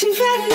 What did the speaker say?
Different.